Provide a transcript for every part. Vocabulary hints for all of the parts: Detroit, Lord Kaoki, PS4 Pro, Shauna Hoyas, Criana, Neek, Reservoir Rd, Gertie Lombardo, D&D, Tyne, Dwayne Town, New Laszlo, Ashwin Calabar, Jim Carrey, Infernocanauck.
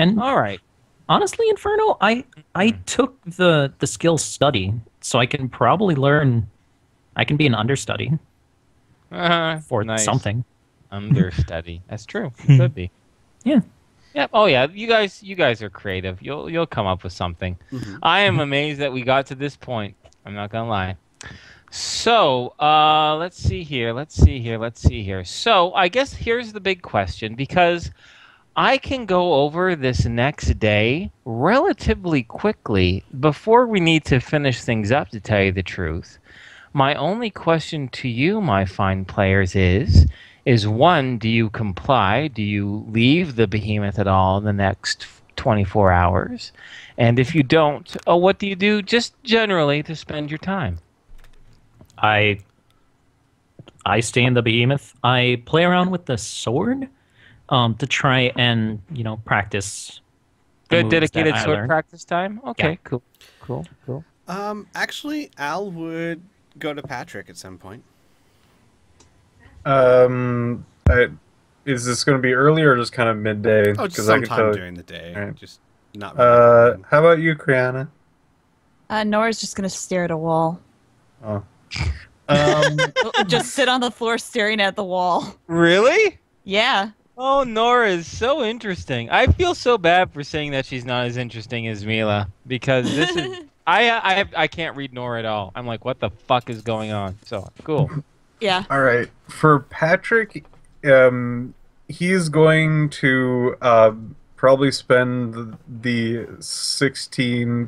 And all right, honestly, Inferno, I took the skill study, so I can probably learn. I can be an understudy for nice. Something. Understudy. That's true. It could be. Yeah. Yeah. Oh yeah. You guys are creative. You'll come up with something. Mm-hmm. I am amazed that we got to this point. I'm not gonna lie. So let's see here. So I guess here's the big question, because I can go over this next day relatively quickly before we need to finish things up, to tell you the truth. My only question to you, my fine players, is one, do you comply? Do you leave the behemoth at all in the next 24 hours? And if you don't, what do you do just generally to spend your time? I stay in the behemoth. I play around with the sword to try and, you know, practice. Good dedicated sword learned. Practice time? Okay, yeah. Cool. Actually, Al would go to Patrick at some point. Is this going to be early or just kind of midday? Oh, just sometime during the day. Right. Just not. How about you, Kriana? Nora's just going to stare at a wall. Oh. Just sit on the floor staring at the wall. Really? Yeah. Oh, Nora is so interesting. I feel so bad for saying that she's not as interesting as Mila, because this is I can't read Nora at all. I'm like, what the fuck is going on? So cool. Yeah. All right. For Patrick, he's going to probably spend the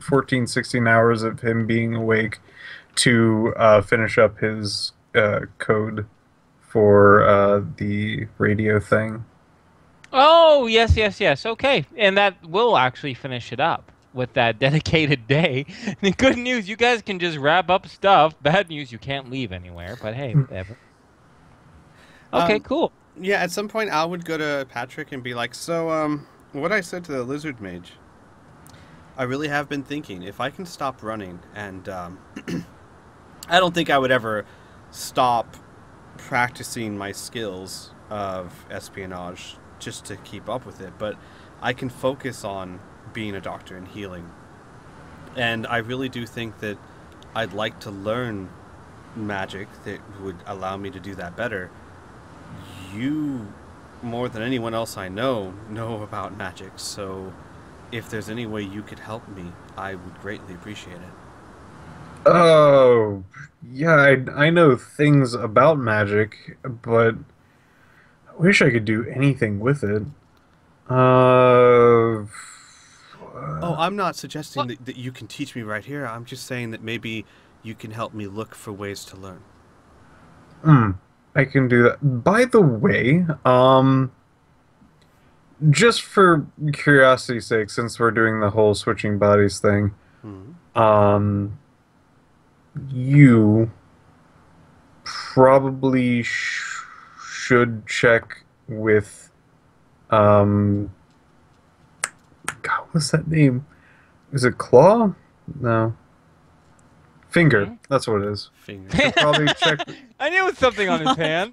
14, 16 hours of him being awake to finish up his code for the radio thing. Oh, yes. Okay. And that will actually finish it up with that dedicated day. And good news, you guys can just wrap up stuff. Bad news, you can't leave anywhere. But hey, whatever. Okay, cool. Yeah, at some point, Al would go to Patrick and be like, so, what I said to the lizard mage, I really have been thinking, if I can stop running, and I don't think I would ever stop practicing my skills of espionage just to keep up with it, but I can focus on being a doctor and healing. And I really do think that I'd like to learn magic that would allow me to do that better. You, more than anyone else I know about magic, so if there's any way you could help me, I would greatly appreciate it. Oh, yeah, I know things about magic, but I wish I could do anything with it. Oh, I'm not suggesting that you can teach me right here. I'm just saying that maybe you can help me look for ways to learn. I can do that. By the way, just for curiosity's sake, since we're doing the whole switching bodies thing, you probably should check with, God, what was that name? Is it Claw? No. Finger. That's what it is. Finger. Probably check. I knew it was something on his hand.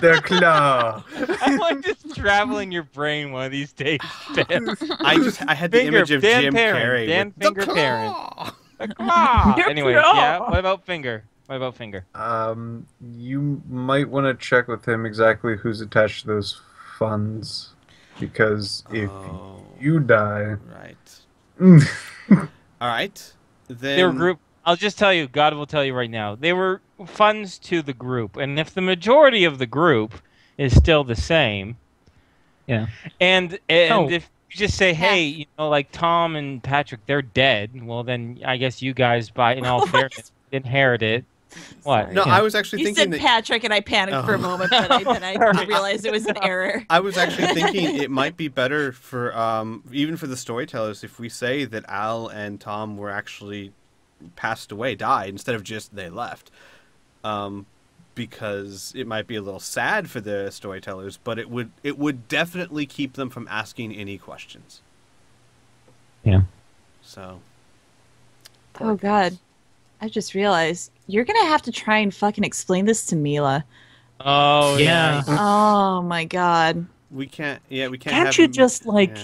Their claw. I'm like just traveling your brain one of these days. I had the image of Dan Jim Carrey. Dan Finger Perrin. The claw. Anyway, yeah. What about Finger? You might want to check with him exactly who's attached to those funds, because if you die, right. All right. Then they were group. I'll just tell you, God will tell you right now, they were funds to the group. And if the majority of the group is still the same, yeah. And if you just say, hey, you know, like Tom and Patrick, they're dead. Well, then I guess you guys, by in all fairness, inherit it. What? No, yeah. I was actually thinking that Patrick, and I panicked for a moment, but I realized it was an error. I was actually thinking it might be better for even for the storytellers if we say that Al and Tom were actually passed away, died, instead of just they left, because it might be a little sad for the storytellers, but it would definitely keep them from asking any questions. Yeah. So. Oh God. I just realized you're gonna have to try and fucking explain this to Mila. Oh yeah. Oh my God. we can't. Yeah, we can't. Can't you just like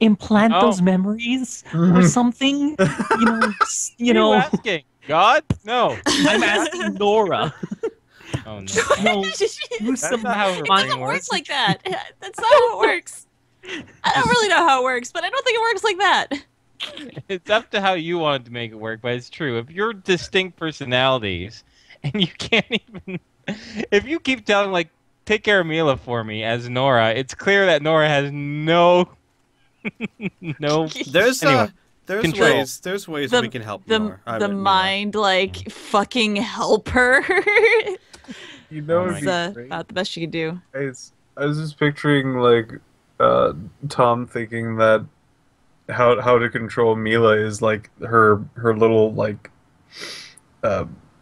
implant those memories or something? You know, you know. Are you asking God? No, I'm asking Nora. Oh no! No, that's not how it doesn't work like that. That's not how it works. I don't really know how it works, but I don't think it works like that. It's up to how you wanted to make it work, but it's true. If you're distinct personalities and you can't even... If you keep telling, like, take care of Mila for me as Nora, it's clear that Nora has no... no... There's anyway, there's ways we can help Nora. The mind, like, fucking help her. You know, it's not the best you can do. I was just picturing, like, Tom thinking that how to control Mila is like her little like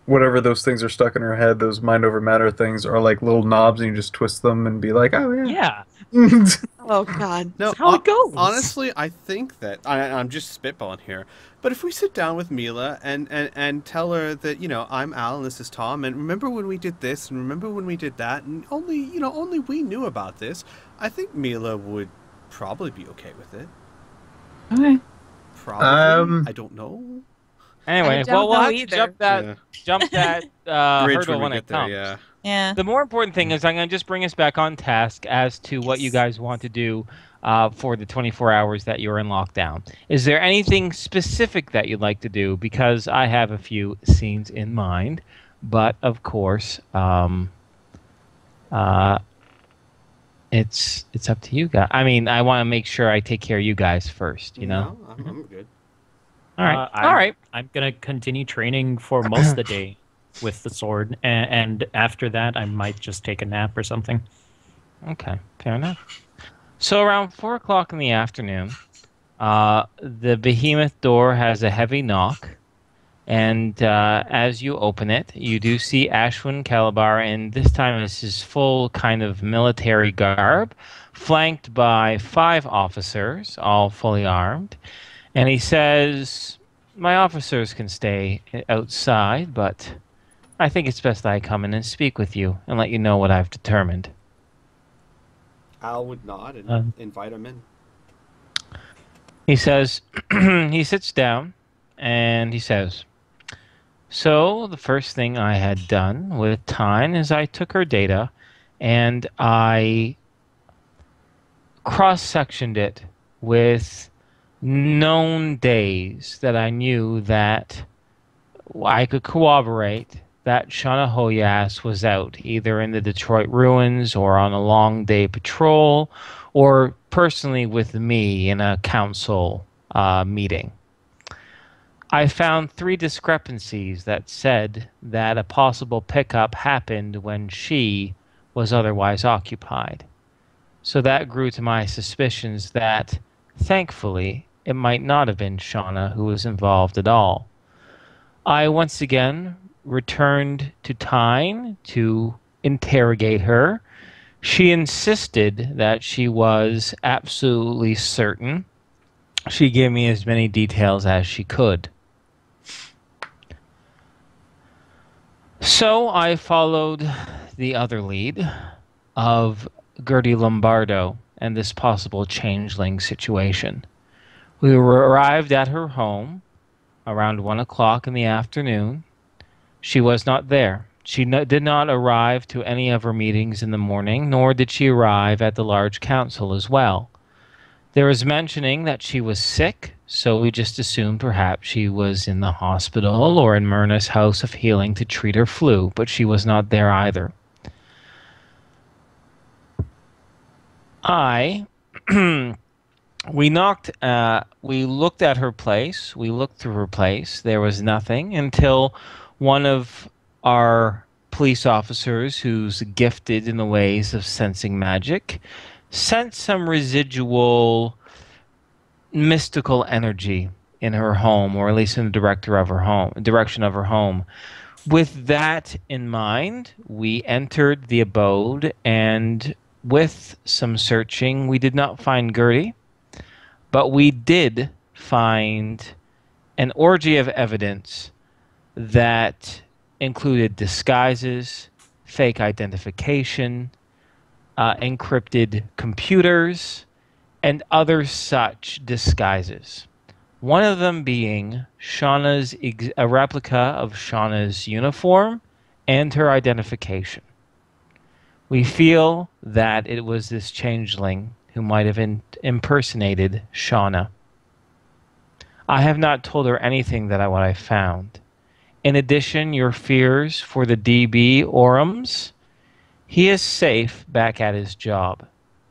whatever those things are stuck in her head, those mind over matter things are like little knobs, and you just twist them and be like, oh yeah. Yeah. Oh God. No, that's how it goes. Honestly, I think that I'm just spitballing here, but if we sit down with Mila and tell her that, you know, I'm Al and this is Tom, and remember when we did this and remember when we did that, and only, you know, only we knew about this. I think Mila would probably be okay with it. Okay. Probably. I don't know. Anyway, well, we'll have to jump that hurdle when it comes. There, yeah. The more important thing is I'm going to just bring us back on task as to what you guys want to do for the 24 hours that you're in lockdown. Is there anything specific that you'd like to do? Because I have a few scenes in mind, but of course... It's up to you guys. I mean, I want to make sure I take care of you guys first, you know? No, I'm good. All right. I'm going to continue training for most of the day with the sword, and after that, I might just take a nap or something. Okay, fair enough. So around 4 o'clock in the afternoon, the behemoth door has a heavy knock, and as you open it, you do see Ashwin Calabar, and this time it's his full kind of military garb, flanked by 5 officers, all fully armed. And he says, my officers can stay outside, but I think it's best I come in and speak with you and let you know what I've determined. Al would nod and invite him in. He says, he sits down, and he says... So the first thing I had done with Tyne is I took her data and I cross-sectioned it with known days that I knew that I could corroborate that Shauna Hoyas was out, either in the Detroit ruins or on a long day patrol or personally with me in a council meeting. I found 3 discrepancies that said that a possible pickup happened when she was otherwise occupied. So that grew to my suspicions that, thankfully, it might not have been Shauna who was involved at all. I once again returned to Tyne to interrogate her. She insisted that she was absolutely certain. She gave me as many details as she could. So I followed the other lead of Gertie Lombardo and this possible changeling situation. We arrived at her home around 1 o'clock in the afternoon. She was not there. She did not arrive to any of her meetings in the morning, nor did she arrive at the large council as well. There was mentioning that she was sick, so we just assumed perhaps she was in the hospital or in Myrna's house of healing to treat her flu, but she was not there either. We looked at her place, we looked through her place, there was nothing until one of our police officers who's gifted in the ways of sensing magic sent some residual mystical energy in her home, or at least in the direction of her home. With that in mind, we entered the abode, and with some searching, we did not find Gertie, but we did find an orgy of evidence that included disguises, fake identification, encrypted computers, and other such disguises. One of them being Shauna's a replica of Shauna's uniform and her identification. We feel that it was this changeling who might have impersonated Shauna. I have not told her anything that what I found. In addition, your fears for the DB Orums, he is safe back at his job.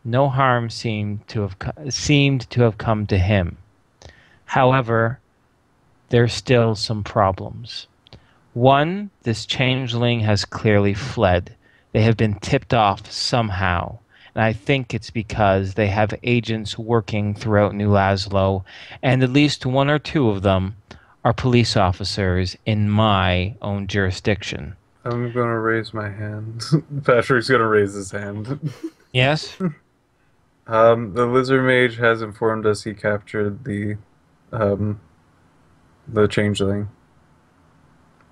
No harm seemed to have come to him. However, there's still some problems. One, this changeling has clearly fled. They have been tipped off somehow, and I think it's because they have agents working throughout New Laszlo, and at least one or two of them are police officers in my own jurisdiction. I'm going to raise my hand. Patrick's going to raise his hand. Yes? The Lizard Mage has informed us he captured the Changeling.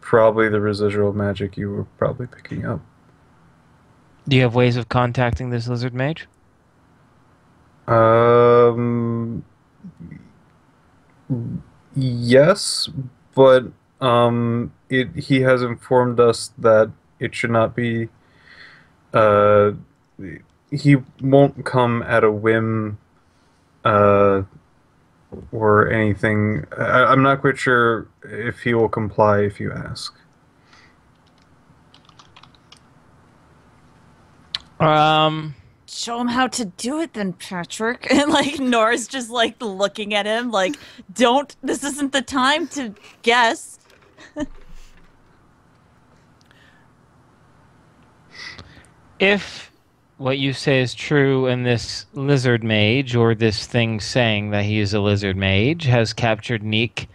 Probably the residual magic you were probably picking up. Do you have ways of contacting this Lizard Mage? Yes, but he has informed us that it should not be... he won't come at a whim or anything. I'm not quite sure if he will comply if you ask. Show him how to do it then, Patrick. And like Nora's just like looking at him like, don't, this isn't the time to guess. If what you say is true and this lizard mage or this thing saying that he is a lizard mage has captured Neek,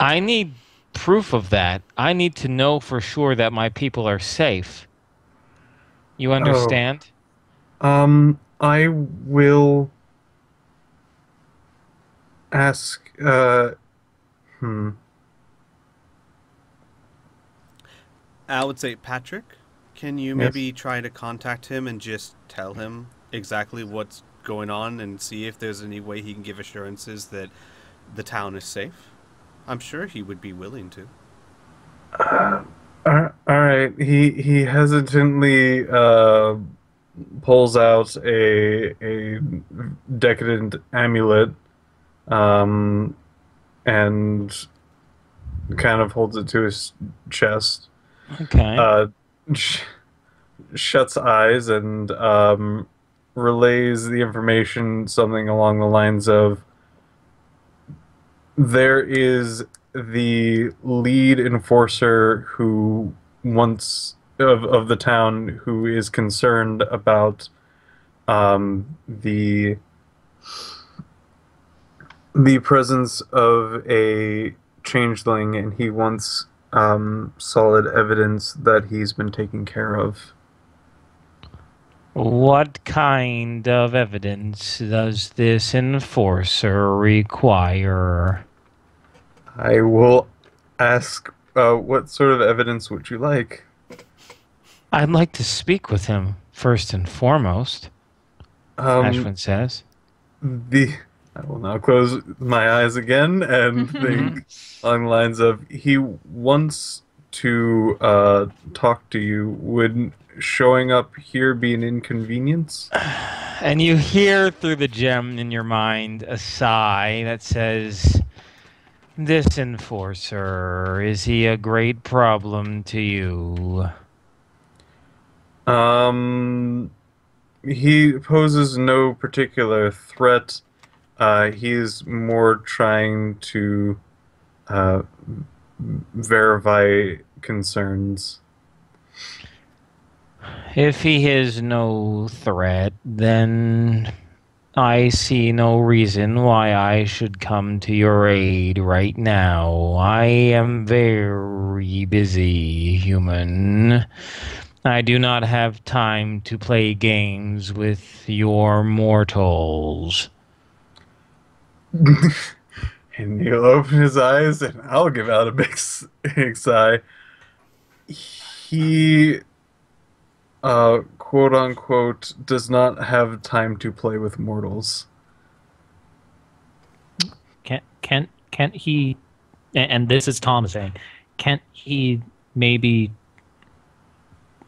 I need proof of that. I need to know for sure that my people are safe. You understand? Oh. I will ask, I would say, Patrick, can you maybe try to contact him and just tell him exactly what's going on and see if there's any way he can give assurances that the town is safe? I'm sure he would be willing to. Alright, he hesitantly pulls out a decadent amulet and kind of holds it to his chest. Okay. Shuts eyes and relays the information something along the lines of, there is the lead enforcer who once of the town who is concerned about the presence of a changeling, and he wants solid evidence that he's been taken care of. What kind of evidence does this enforcer require? I will ask, what sort of evidence would you like? I'd like to speak with him, first and foremost, Ashwin says. I will now close my eyes again and think along the lines of, he wants to talk to you. Would showing up here be an inconvenience? And you hear through the gem in your mind a sigh that says... This enforcer, is he a great problem to you? He poses no particular threat. He is more trying to verify concerns. If he is no threat, then... I see no reason why I should come to your aid right now. I am very busy, human. I do not have time to play games with your mortals. And he'll open his eyes, and I'll give out a big sigh. He quote-unquote, does not have time to play with mortals. Can't he, and this is Tom saying, can't he maybe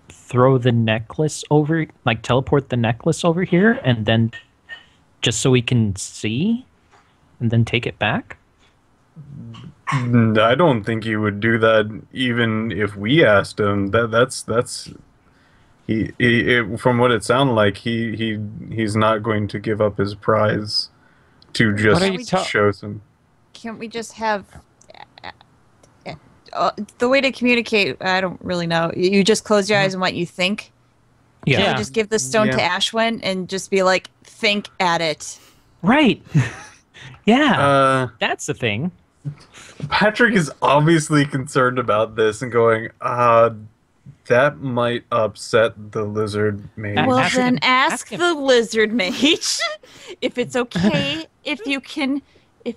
throw the necklace over, like teleport the necklace over here, and then just so we can see, and then take it back? I don't think he would do that, even if we asked him. That's he from what it sounded like, he's not going to give up his prize to just show some. Can't we just have the way to communicate? I don't really know. You just close your eyes and what you think. Yeah. Can't we just give the stone to Ashwin and just be like, think at it. Right. Yeah. That's the thing. Patrick is obviously concerned about this and going, that might upset the lizard mage. Well, then ask the lizard mage if it's okay if you can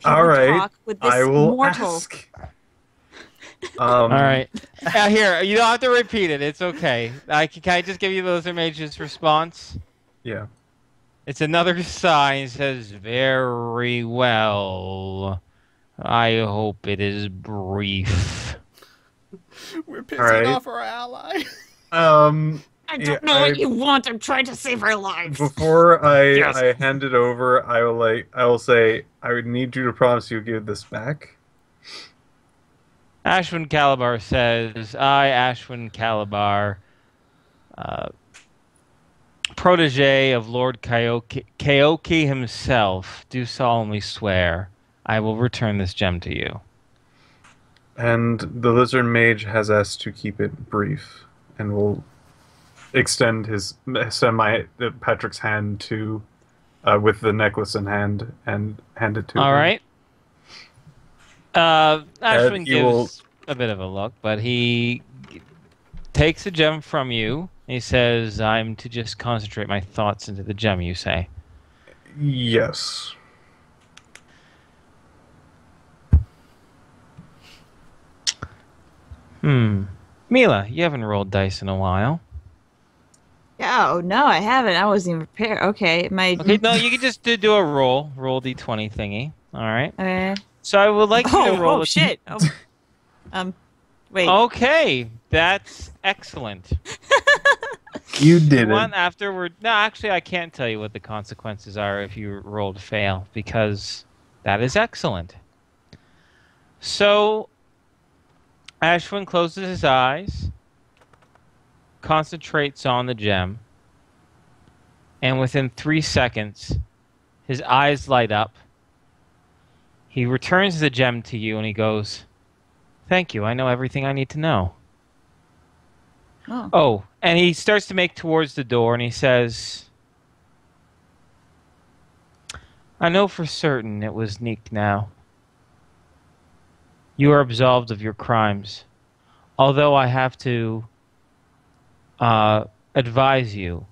talk with this mortal. Ask. All right. Here, you don't have to repeat it. It's okay. Can I just give you the lizard mage's response? Yeah. It's another sign. It says, very well. I hope it is brief. We're pissing off our ally. I don't know what you want. I'm trying to save our lives. Before I hand it over, I will say, I would need you to promise you'll give this back. Ashwin Calabar says, I, Ashwin Calabar, protege of Lord Kaoki himself, do solemnly swear, I will return this gem to you. And the lizard mage has asked to keep it brief, and will extend Patrick's hand to, with the necklace in hand, and hand it to him. All right. Ashwin gives a bit of a look, but he takes the gem from you. And he says, "I'm to just concentrate my thoughts into the gem." You say, "Yes." Mila, you haven't rolled dice in a while. Oh, no, I haven't. I wasn't even prepared. Okay. Okay, no, you can just do a roll. Roll D20 thingy. All right. So I would like you to roll a... Oh, shit. Wait. Okay. That's excellent. You did it. One afterward... No, actually, I can't tell you what the consequences are if you rolled fail, because that is excellent. So... Ashwin closes his eyes, concentrates on the gem, and within 3 seconds, his eyes light up. He returns the gem to you, and he goes, "Thank you, I know everything I need to know." Oh, and he starts to make towards the door, and he says, "I know for certain it was Neek now. You are absolved of your crimes, although I have to advise you,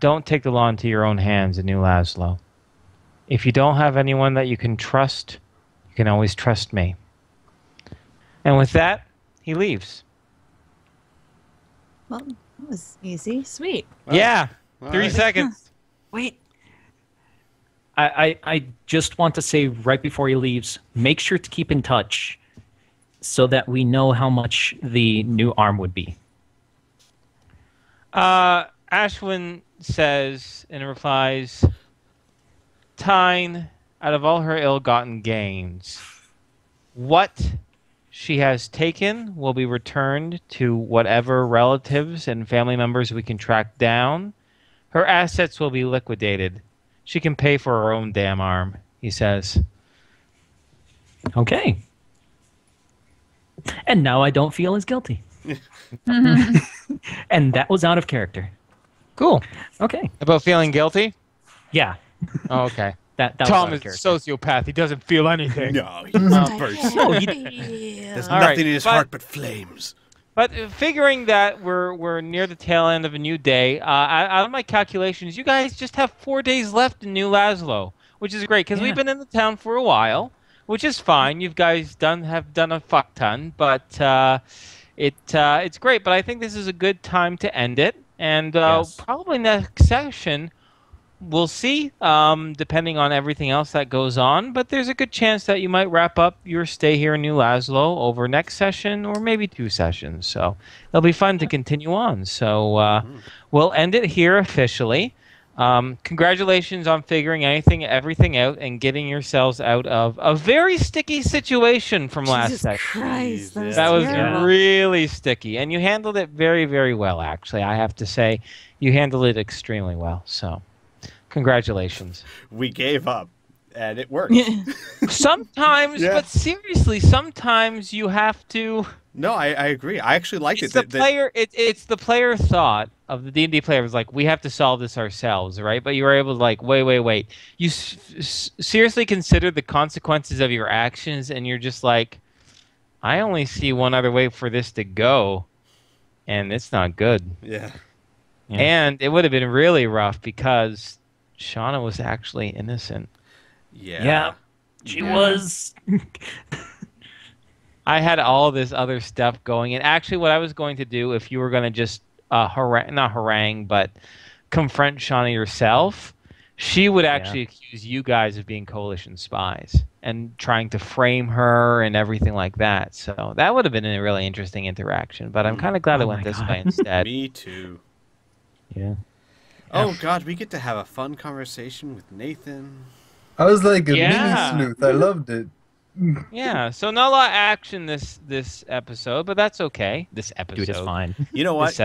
don't take the law into your own hands in New Laszlo. If you don't have anyone that you can trust, you can always trust me." And with that, he leaves. Well, that was easy. Sweet. Well, yeah. Well, 3 seconds. Wait. I just want to say right before he leaves, make sure to keep in touch so that we know how much the new arm would be. Ashwin says and replies, Tyne, out of all her ill-gotten gains, what she has taken will be returned to whatever relatives and family members we can track down. Her assets will be liquidated. She can pay for her own damn arm, he says. Okay. And now I don't feel as guilty. And that was out of character. Cool. Okay. About feeling guilty? Yeah. Oh, okay. That Tom was is a sociopath. He doesn't feel anything. No, he's not first. No, there's nothing in his heart but flames. But figuring that we're near the tail end of a new day, out of my calculations, you guys just have 4 days left in New Laszlo, which is great because we've been in the town for a while, which is fine. You guys have done a fuck ton, but it's great. But I think this is a good time to end it, And probably next session, we'll see, depending on everything else that goes on. But there's a good chance that you might wrap up your stay here in New Laszlo over next session or maybe two sessions. So it'll be fun to continue on. So we'll end it here officially. Congratulations on figuring everything out and getting yourselves out of a very sticky situation from last session. Christ, that was really sticky. And you handled it very, very well, actually. I have to say, you handled it extremely well. So congratulations. We gave up and it worked. Sometimes, but seriously, sometimes you have to... No, I agree. I actually liked it. It's the player thought of the D&D player was like, we have to solve this ourselves, right? But you were able to like, wait. You seriously consider the consequences of your actions, and you're just like, I only see one other way for this to go, and it's not good. Yeah. And it would have been really rough because Shauna was actually innocent. Yeah. Yeah. She was. I had all this other stuff going. And actually what I was going to do, if you were going to just not harangue, but confront Shauna yourself, she would actually accuse you guys of being coalition spies and trying to frame her and everything like that. So that would have been a really interesting interaction. But I'm kind of glad it went this way instead. Me too. Yeah. Oh, God, we get to have a fun conversation with Nathan. I was like a mini sleuth. I loved it. Yeah, so not a lot of action this episode, but that's okay. This episode is fine. You know what?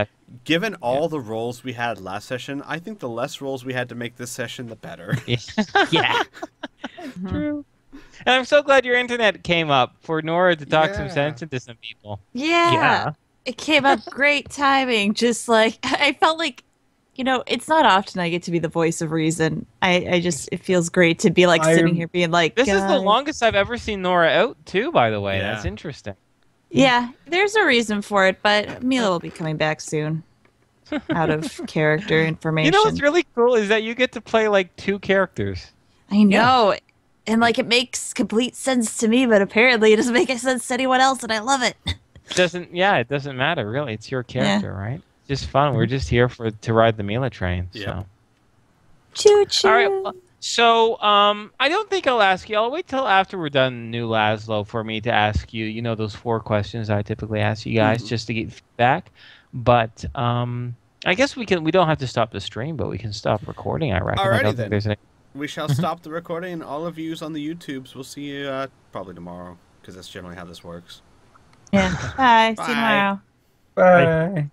Given all the roles we had last session, I think the less roles we had to make this session, the better. Yeah. True. And I'm so glad your internet came up for Nora to talk some sense into some people. Yeah. It came up great timing. Just like, I felt like, you know, it's not often I get to be the voice of reason. I just, it feels great to be like sitting here being like, this is the longest I've ever seen Nora out too, by the way. Yeah. That's interesting. Yeah, there's a reason for it, but Mila will be coming back soon out of character information. You know what's really cool is that you get to play like two characters. I know. Yeah. And like, it makes complete sense to me, but apparently it doesn't make sense to anyone else, and I love it. It doesn't matter really. It's your character, right? Just fun. We're just here to ride the Mila train. Yeah. So. Choo choo. All right. Well, so I don't think I'll ask you. I'll wait till after we're done New Laszlo for me to ask you. You know those 4 questions I typically ask you guys just to get feedback. But I guess we can. We don't have to stop the stream, but we can stop recording. I reckon. Alrighty then. We shall stop the recording. And all of yous on the YouTubes. We'll see you probably tomorrow because that's generally how this works. Yeah. Bye. See you tomorrow. Bye. Bye.